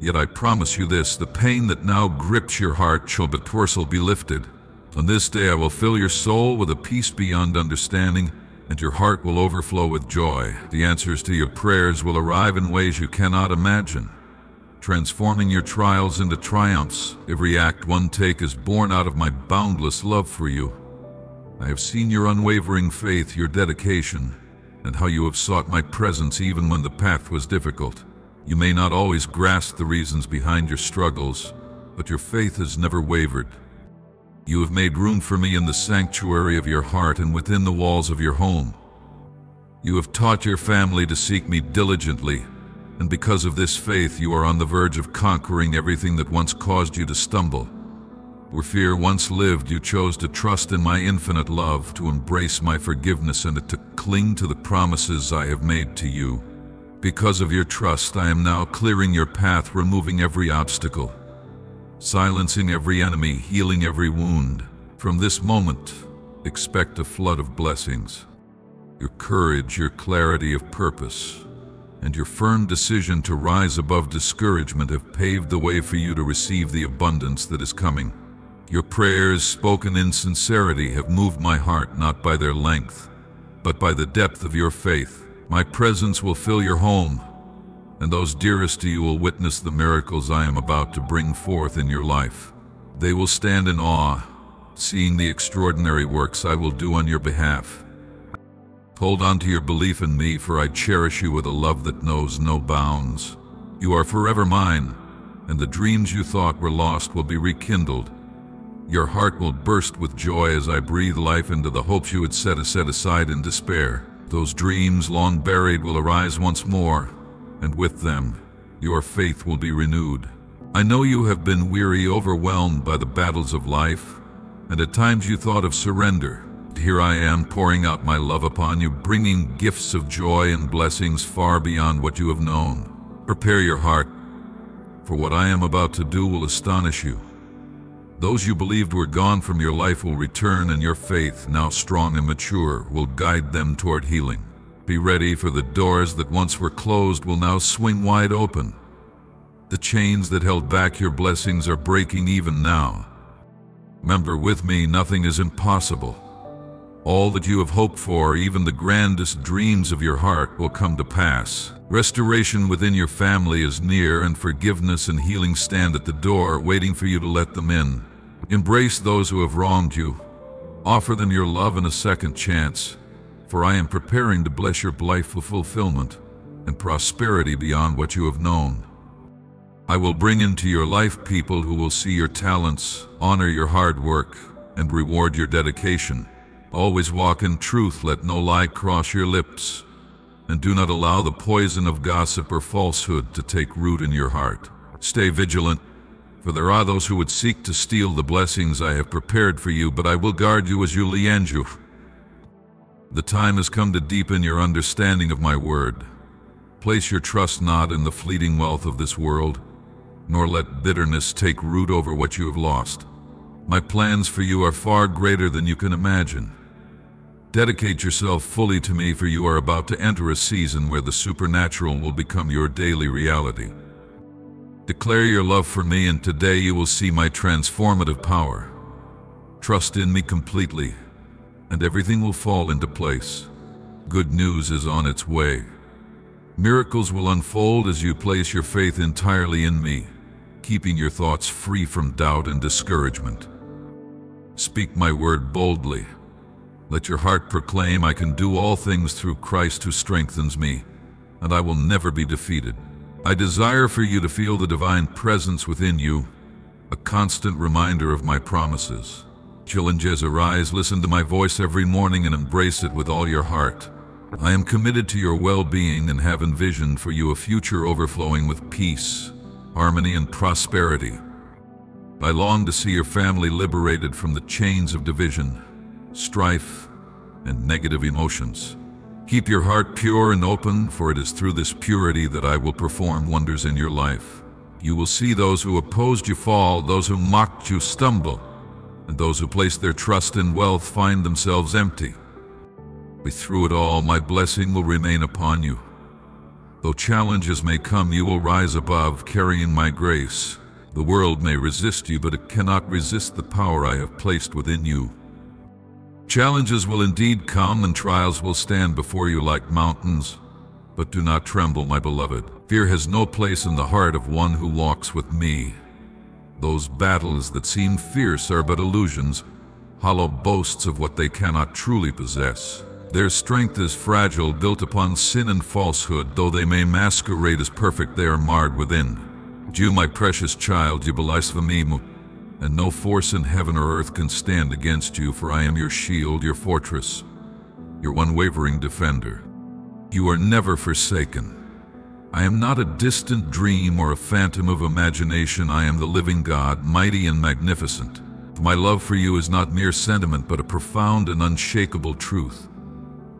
Yet I promise you this, the pain that now grips your heart shall but first be lifted. On this day I will fill your soul with a peace beyond understanding, and your heart will overflow with joy. The answers to your prayers will arrive in ways you cannot imagine, transforming your trials into triumphs. Every act one take is born out of my boundless love for you. I have seen your unwavering faith, your dedication, and how you have sought my presence even when the path was difficult. You may not always grasp the reasons behind your struggles, but your faith has never wavered. You have made room for me in the sanctuary of your heart and within the walls of your home. You have taught your family to seek me diligently, and because of this faith, you are on the verge of conquering everything that once caused you to stumble. Where fear once lived, you chose to trust in my infinite love, to embrace my forgiveness, and to cling to the promises I have made to you. Because of your trust, I am now clearing your path, removing every obstacle, silencing every enemy, healing every wound. From this moment, expect a flood of blessings. Your courage, your clarity of purpose, and your firm decision to rise above discouragement have paved the way for you to receive the abundance that is coming. Your prayers spoken in sincerity have moved my heart not by their length, but by the depth of your faith. My presence will fill your home, and those dearest to you will witness the miracles I am about to bring forth in your life. They will stand in awe, seeing the extraordinary works I will do on your behalf. Hold on to your belief in me, for I cherish you with a love that knows no bounds. You are forever mine, and the dreams you thought were lost will be rekindled. Your heart will burst with joy as I breathe life into the hopes you had set aside in despair. Those dreams long buried will arise once more, and with them, your faith will be renewed. I know you have been weary, overwhelmed by the battles of life, and at times you thought of surrender. Here I am pouring out my love upon you, bringing gifts of joy and blessings far beyond what you have known. Prepare your heart, for what I am about to do will astonish you. Those you believed were gone from your life will return, and your faith, now strong and mature, will guide them toward healing. Be ready, for the doors that once were closed will now swing wide open. The chains that held back your blessings are breaking even now. Remember, with me, nothing is impossible. All that you have hoped for, even the grandest dreams of your heart, will come to pass. Restoration within your family is near, and forgiveness and healing stand at the door, waiting for you to let them in. Embrace those who have wronged you. Offer them your love and a second chance, for I am preparing to bless your life with fulfillment and prosperity beyond what you have known. I will bring into your life people who will see your talents, honor your hard work, and reward your dedication. Always walk in truth, let no lie cross your lips, and do not allow the poison of gossip or falsehood to take root in your heart. Stay vigilant, for there are those who would seek to steal the blessings I have prepared for you, but I will guard you as you leanju. The time has come to deepen your understanding of my word. Place your trust not in the fleeting wealth of this world, nor let bitterness take root over what you have lost. My plans for you are far greater than you can imagine. Dedicate yourself fully to me, for you are about to enter a season where the supernatural will become your daily reality. Declare your love for me, and today you will see my transformative power. Trust in me completely, and everything will fall into place. Good news is on its way. Miracles will unfold as you place your faith entirely in me, keeping your thoughts free from doubt and discouragement. Speak my word boldly. Let your heart proclaim, I can do all things through Christ who strengthens me, and I will never be defeated. I desire for you to feel the divine presence within you, a constant reminder of my promises. Challenges arise, listen to my voice every morning and embrace it with all your heart. I am committed to your well-being and have envisioned for you a future overflowing with peace, harmony, and prosperity. I long to see your family liberated from the chains of division, strife, and negative emotions. Keep your heart pure and open, for it is through this purity that I will perform wonders in your life. You will see those who opposed you fall, those who mocked you stumble, and those who placed their trust in wealth find themselves empty. But through it all, my blessing will remain upon you. Though challenges may come, you will rise above, carrying my grace. The world may resist you, but it cannot resist the power I have placed within you. Challenges will indeed come, and trials will stand before you like mountains, but do not tremble, my beloved. Fear has no place in the heart of one who walks with me. Those battles that seem fierce are but illusions, hollow boasts of what they cannot truly possess. Their strength is fragile, built upon sin and falsehood. Though they may masquerade as perfect, they are marred within. You, my precious child, you blaspheme, and no force in heaven or earth can stand against you, for I am your shield, your fortress, your unwavering defender. You are never forsaken. I am not a distant dream or a phantom of imagination. I am the living God, mighty and magnificent. My love for you is not mere sentiment, but a profound and unshakable truth.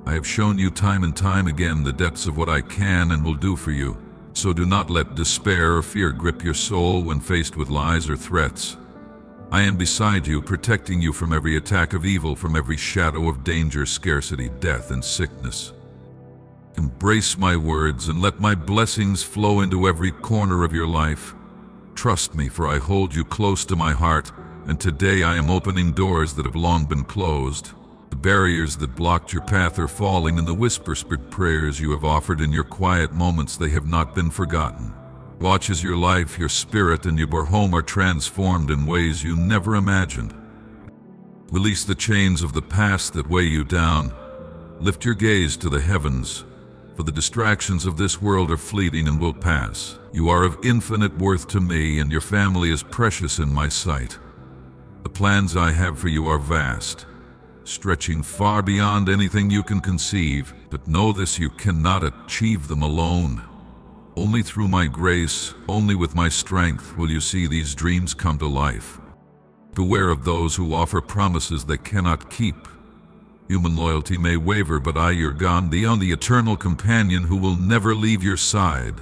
I have shown you time and time again the depths of what I can and will do for you, so do not let despair or fear grip your soul when faced with lies or threats. I am beside you, protecting you from every attack of evil, from every shadow of danger, scarcity, death, and sickness. Embrace my words and let my blessings flow into every corner of your life. Trust me, for I hold you close to my heart, and today I am opening doors that have long been closed. The barriers that blocked your path are falling, and the whispered prayers you have offered in your quiet moments, they have not been forgotten. Watch as your life, your spirit, and your home are transformed in ways you never imagined. Release the chains of the past that weigh you down. Lift your gaze to the heavens, for the distractions of this world are fleeting and will pass. You are of infinite worth to me, and your family is precious in my sight. The plans I have for you are vast, stretching far beyond anything you can conceive, but know this: you cannot achieve them alone. Only through my grace, only with my strength, will you see these dreams come to life. Beware of those who offer promises they cannot keep. Human loyalty may waver, but I, your Gandhian, the eternal companion who will never leave your side.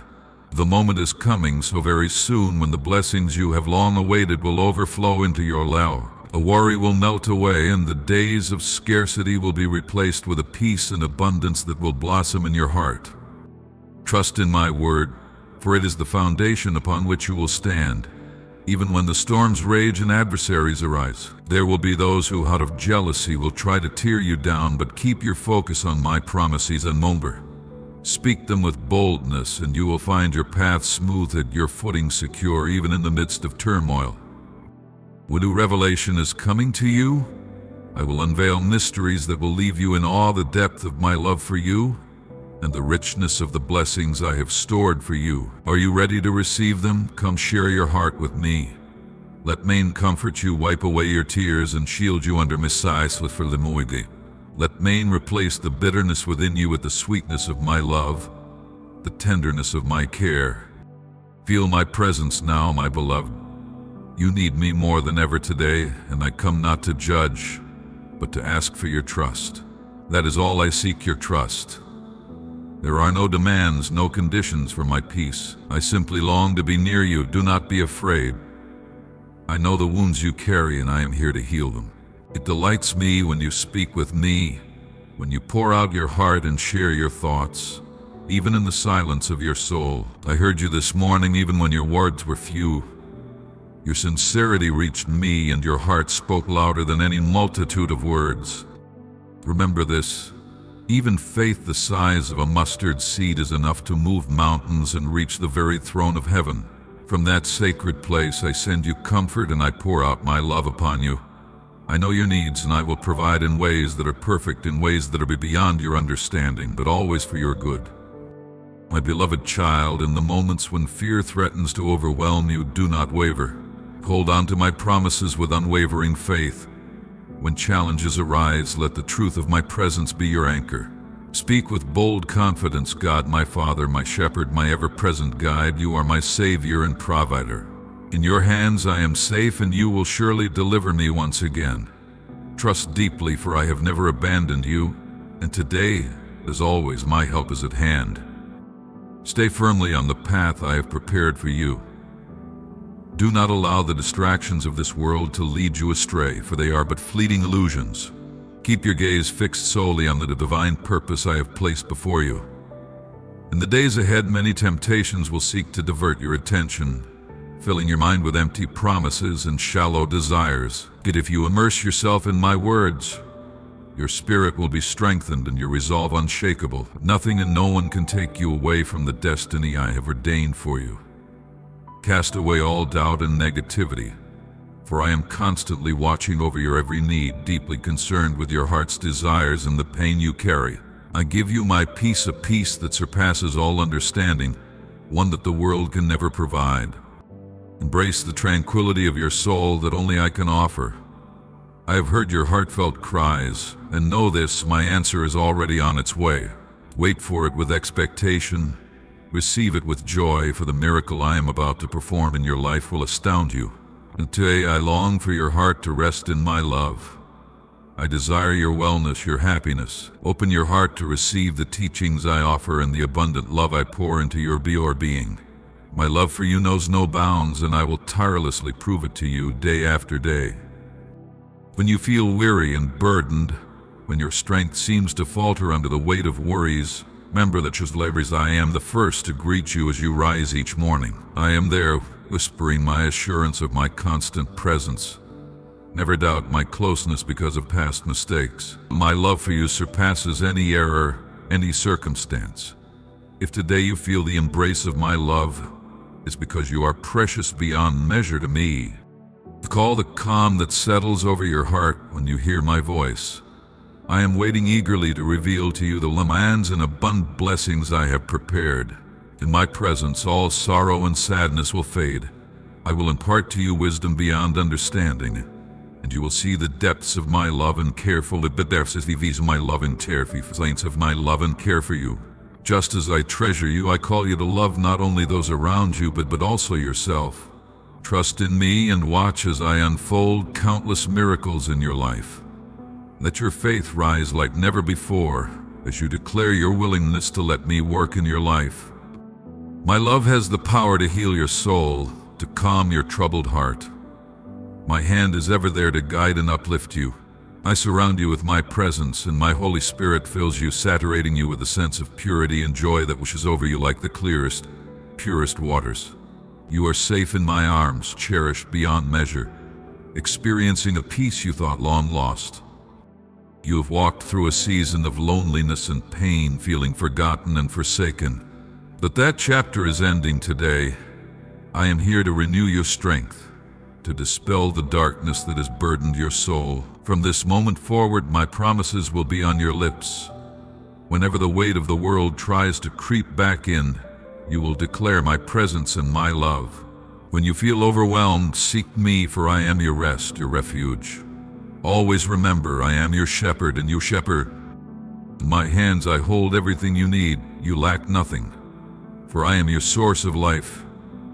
The moment is coming so very soon when the blessings you have long awaited will overflow into your lap. A worry will melt away, and the days of scarcity will be replaced with a peace and abundance that will blossom in your heart. Trust in my word, for it is the foundation upon which you will stand. Even when the storms rage and adversaries arise, there will be those who, out of jealousy, will try to tear you down, but keep your focus on my promises and number. Speak them with boldness, and you will find your path smooth and your footing secure, even in the midst of turmoil. When new revelation is coming to you, I will unveil mysteries that will leave you in awe, the depth of my love for you and the richness of the blessings I have stored for you. Are you ready to receive them? Come share your heart with me. Let Main comfort you, wipe away your tears, and shield you under Messiah's with for Lemoigi. Let Main replace the bitterness within you with the sweetness of my love, the tenderness of my care. Feel my presence now, my beloved. You need me more than ever today, and I come not to judge, but to ask for your trust. That is all I seek, your trust. There are no demands, no conditions for my peace. I simply long to be near you. Do not be afraid. I know the wounds you carry, and I am here to heal them. It delights me when you speak with me, when you pour out your heart and share your thoughts, even in the silence of your soul. I heard you this morning even when your words were few. Your sincerity reached me, and your heart spoke louder than any multitude of words. Remember this: even faith the size of a mustard seed is enough to move mountains and reach the very throne of heaven. From that sacred place I send you comfort, and I pour out my love upon you. I know your needs, and I will provide in ways that are perfect, in ways that are beyond your understanding, but always for your good. My beloved child, in the moments when fear threatens to overwhelm you, do not waver. Hold on to my promises with unwavering faith. When challenges arise, let the truth of my presence be your anchor. Speak with bold confidence: God, my Father, my Shepherd, my ever-present guide, you are my Savior and Provider. In your hands I am safe, and you will surely deliver me once again. Trust deeply, for I have never abandoned you, and today, as always, my help is at hand. Stay firmly on the path I have prepared for you. Do not allow the distractions of this world to lead you astray, for they are but fleeting illusions. Keep your gaze fixed solely on the divine purpose I have placed before you. In the days ahead, many temptations will seek to divert your attention, filling your mind with empty promises and shallow desires. Yet if you immerse yourself in my words, your spirit will be strengthened and your resolve unshakable. Nothing and no one can take you away from the destiny I have ordained for you. Cast away all doubt and negativity, for I am constantly watching over your every need, deeply concerned with your heart's desires and the pain you carry. I give you my peace, a peace that surpasses all understanding, one that the world can never provide. Embrace the tranquility of your soul that only I can offer. I have heard your heartfelt cries, and know this: my answer is already on its way. Wait for it with expectation. Receive it with joy, for the miracle I am about to perform in your life will astound you. And today I long for your heart to rest in my love. I desire your wellness, your happiness. Open your heart to receive the teachings I offer and the abundant love I pour into your being. My love for you knows no bounds, and I will tirelessly prove it to you day after day. When you feel weary and burdened, when your strength seems to falter under the weight of worries, remember that I am the first to greet you as you rise each morning. I am there, whispering my assurance of my constant presence, Never doubt my closeness because of past mistakes. My love for you surpasses any error, any circumstance. If today you feel the embrace of my love, it's because you are precious beyond measure to me. Recall the calm that settles over your heart when you hear my voice. I am waiting eagerly to reveal to you the lands and abundant blessings I have prepared. In my presence, all sorrow and sadness will fade. I will impart to you wisdom beyond understanding, and you will see the depths of my love and care for the depths of my love and care for you. Of my love and care for you. Just as I treasure you, I call you to love not only those around you, but also yourself. Trust in me and watch as I unfold countless miracles in your life. Let your faith rise like never before as you declare your willingness to let me work in your life. My love has the power to heal your soul, to calm your troubled heart. My hand is ever there to guide and uplift you. I surround you with my presence, and my Holy Spirit fills you, saturating you with a sense of purity and joy that washes over you like the clearest, purest waters. You are safe in my arms, cherished beyond measure, experiencing a peace you thought long lost. You have walked through a season of loneliness and pain, feeling forgotten and forsaken. But that chapter is ending today. I am here to renew your strength, to dispel the darkness that has burdened your soul. From this moment forward, my promises will be on your lips. Whenever the weight of the world tries to creep back in, you will declare my presence and my love. When you feel overwhelmed, seek me, for I am your rest, your refuge. Always remember, I am your shepherd and you shepherd. In my hands I hold everything you need. You lack nothing, for I am your source of life,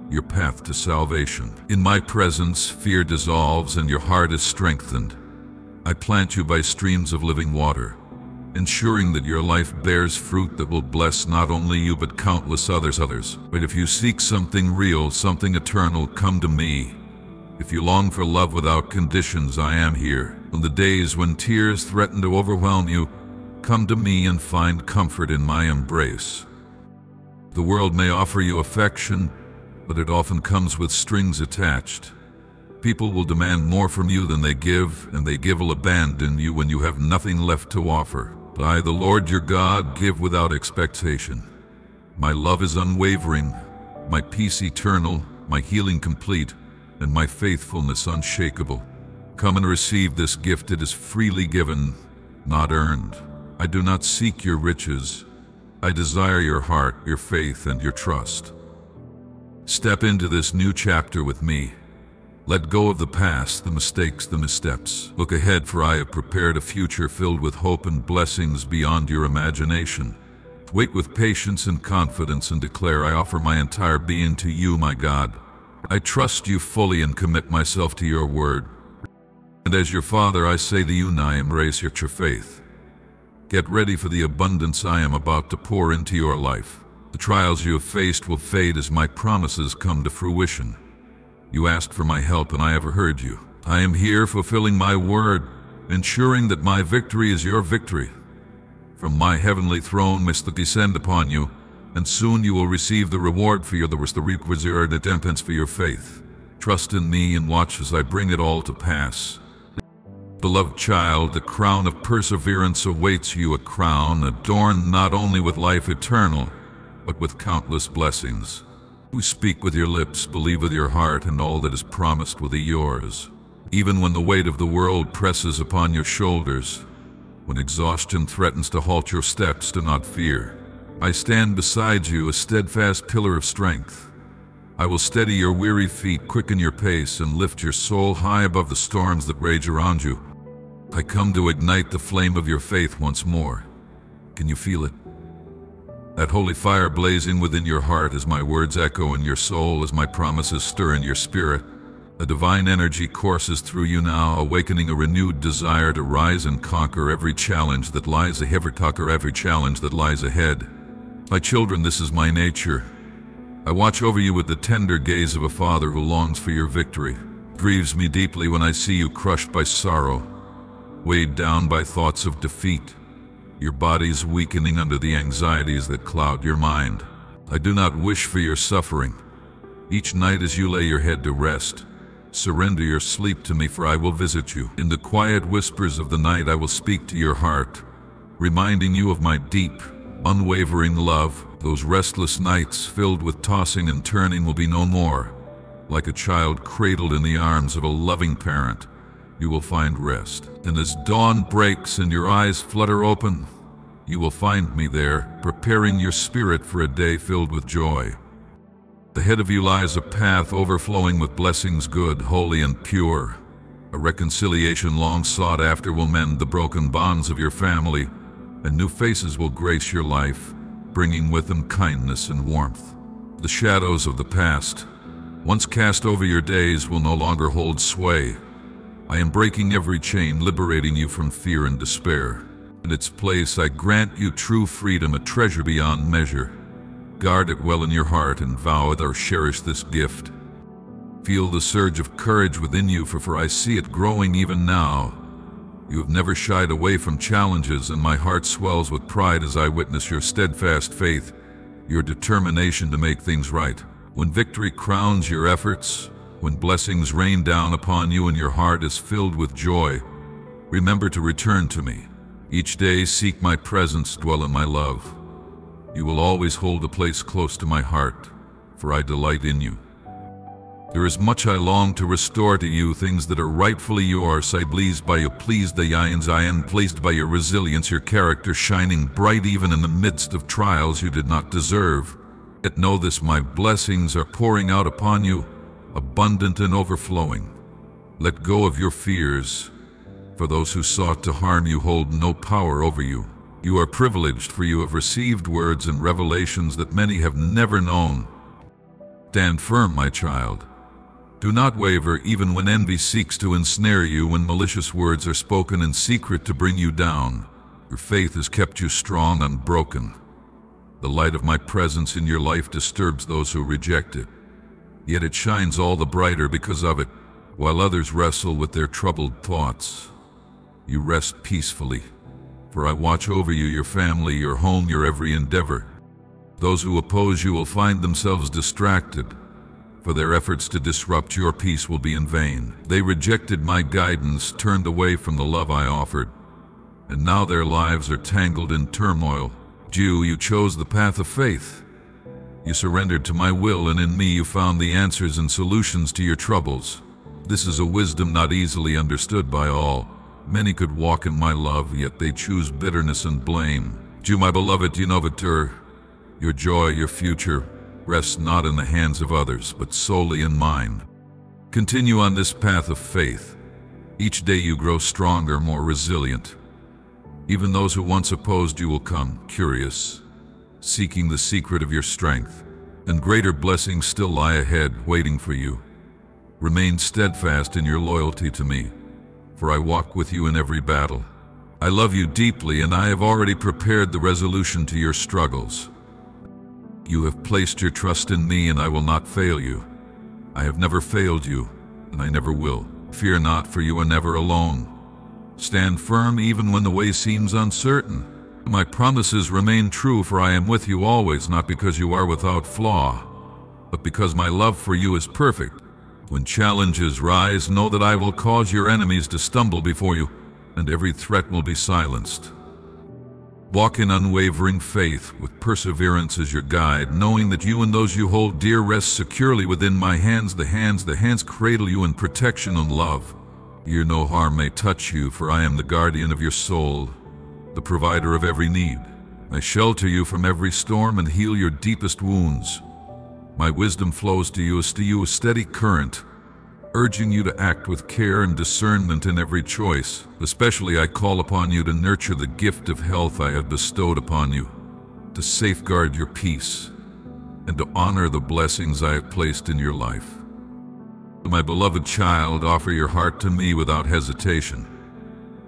your path to salvation. In my presence, fear dissolves and your heart is strengthened. I plant you by streams of living water, ensuring that your life bears fruit that will bless not only you but countless others. But if you seek something real, something eternal, come to me. If you long for love without conditions, I am here. On the days when tears threaten to overwhelm you, come to me and find comfort in my embrace. The world may offer you affection, but it often comes with strings attached. People will demand more from you than they give, and they will abandon you when you have nothing left to offer. But I, the Lord your God, give without expectation. My love is unwavering, my peace eternal, my healing complete, and my faithfulness unshakable. Come and receive this gift. It is freely given, not earned. I do not seek your riches. I desire your heart, your faith, and your trust. Step into this new chapter with me. Let go of the past, the mistakes, the missteps. Look ahead, for I have prepared a future filled with hope and blessings beyond your imagination. Wait with patience and confidence and declare, I offer my entire being to you, my God. I trust you fully and commit myself to your word. And as your Father, I say to you, now embrace your true faith. Get ready for the abundance I am about to pour into your life. The trials you have faced will fade as my promises come to fruition. You asked for my help and I have heard you. I am here fulfilling my word, ensuring that my victory is your victory. From my heavenly throne must descend upon you, and soon you will receive the reward for the required recompense for your faith. Trust in me and watch as I bring it all to pass. Beloved child, the crown of perseverance awaits you, a crown adorned not only with life eternal, but with countless blessings. You speak with your lips, believe with your heart, and all that is promised will be yours. Even when the weight of the world presses upon your shoulders, when exhaustion threatens to halt your steps, do not fear. I stand beside you, a steadfast pillar of strength. I will steady your weary feet, quicken your pace, and lift your soul high above the storms that rage around you. I come to ignite the flame of your faith once more. Can you feel it? That holy fire blazing within your heart as my words echo in your soul, as my promises stir in your spirit. A divine energy courses through you now, awakening a renewed desire to rise and conquer every challenge that lies ahead. My children, this is my nature. I watch over you with the tender gaze of a father who longs for your victory. It grieves me deeply when I see you crushed by sorrow, weighed down by thoughts of defeat, your body's weakening under the anxieties that cloud your mind. I do not wish for your suffering. Each night as you lay your head to rest, Surrender your sleep to me, for I will visit you. In the quiet whispers of the night I will speak to your heart, reminding you of my deep, unwavering love. Those restless nights filled with tossing and turning will be no more. Like a child cradled in the arms of a loving parent, you will find rest. And as dawn breaks and your eyes flutter open, you will find me there, preparing your spirit for a day filled with joy. Ahead of you lies a path overflowing with blessings, good, holy, and pure. A reconciliation long sought after will mend the broken bonds of your family, and new faces will grace your life, bringing with them kindness and warmth. The shadows of the past, once cast over your days, will no longer hold sway. I am breaking every chain, liberating you from fear and despair. In its place, I grant you true freedom, a treasure beyond measure. Guard it well in your heart and vow it or cherish this gift. Feel the surge of courage within you, for I see it growing even now. You have never shied away from challenges, and my heart swells with pride as I witness your steadfast faith, your determination to make things right. When victory crowns your efforts, when blessings rain down upon you and your heart is filled with joy, remember to return to me. Each day seek my presence, dwell in my love. You will always hold a place close to my heart, for I delight in you. There is much I long to restore to you, things that are rightfully yours. I pleased by you, pleased the Ions. I am pleased by your resilience, your character shining bright even in the midst of trials you did not deserve. Yet know this, my blessings are pouring out upon you, abundant and overflowing. Let go of your fears, for those who sought to harm you hold no power over you. You are privileged, for you have received words and revelations that many have never known. Stand firm, my child. Do not waver even when envy seeks to ensnare you, when malicious words are spoken in secret to bring you down. Your faith has kept you strong, unbroken. The light of my presence in your life disturbs those who reject it. Yet it shines all the brighter because of it. While others wrestle with their troubled thoughts, you rest peacefully. For I watch over you, your family, your home, your every endeavor. Those who oppose you will find themselves distracted, for their efforts to disrupt your peace will be in vain. They rejected my guidance, turned away from the love I offered, and now their lives are tangled in turmoil. Jew, you chose the path of faith. You surrendered to my will, and in me you found the answers and solutions to your troubles. This is a wisdom not easily understood by all. Many could walk in my love, yet they choose bitterness and blame. Jew, my beloved Yenovatur, your joy, your future, rests not in the hands of others, but solely in mine. Continue on this path of faith. Each day you grow stronger, more resilient. Even those who once opposed you will come, curious, seeking the secret of your strength. And greater blessings still lie ahead, waiting for you. Remain steadfast in your loyalty to me, for I walk with you in every battle. I love you deeply, and I have already prepared the resolution to your struggles. You have placed your trust in me, and I will not fail you. I have never failed you, and I never will. Fear not, for you are never alone. Stand firm even when the way seems uncertain. My promises remain true, for I am with you always, not because you are without flaw, but because my love for you is perfect. When challenges rise, know that I will cause your enemies to stumble before you, and every threat will be silenced. Walk in unwavering faith, with perseverance as your guide, knowing that you and those you hold dear rest securely within my hands. The hands cradle you in protection and love. Here no harm may touch you, for I am the guardian of your soul, the provider of every need. I shelter you from every storm and heal your deepest wounds. My wisdom flows to you as a steady current, urging you to act with care and discernment in every choice. Especially I call upon you to nurture the gift of health I have bestowed upon you, to safeguard your peace, and to honor the blessings I have placed in your life. My beloved child, offer your heart to me without hesitation.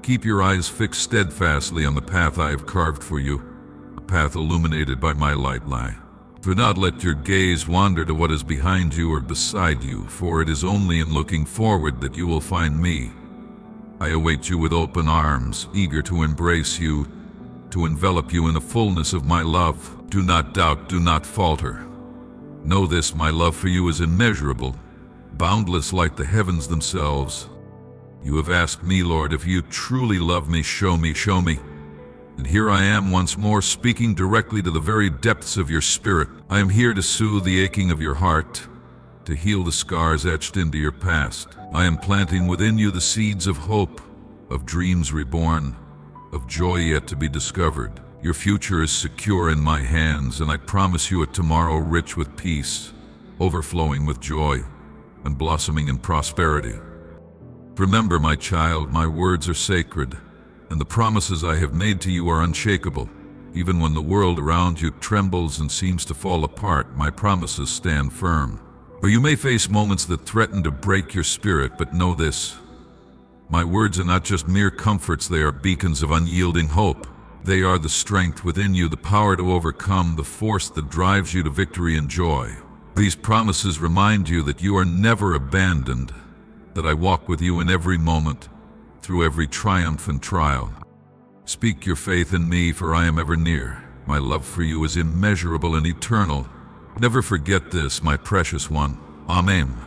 Keep your eyes fixed steadfastly on the path I have carved for you, a path illuminated by my light. Do not let your gaze wander to what is behind you or beside you, for it is only in looking forward that you will find me. I await you with open arms, eager to embrace you, to envelop you in the fullness of my love. Do not doubt, do not falter. Know this, my love for you is immeasurable, boundless like the heavens themselves. You have asked me, Lord, if you truly love me, show me. And here I am once more speaking directly to the very depths of your spirit. I am here to soothe the aching of your heart, to heal the scars etched into your past. I am planting within you the seeds of hope, of dreams reborn, of joy yet to be discovered. Your future is secure in my hands, and I promise you a tomorrow rich with peace, overflowing with joy, and blossoming in prosperity. Remember, my child, my words are sacred, and the promises I have made to you are unshakable. Even when the world around you trembles and seems to fall apart, my promises stand firm. For you may face moments that threaten to break your spirit, but know this: my words are not just mere comforts, they are beacons of unyielding hope. They are the strength within you, the power to overcome, the force that drives you to victory and joy. These promises remind you that you are never abandoned, that I walk with you in every moment, through every triumph and trial. Speak your faith in me, for I am ever near. My love for you is immeasurable and eternal. Never forget this, my precious one. Amen.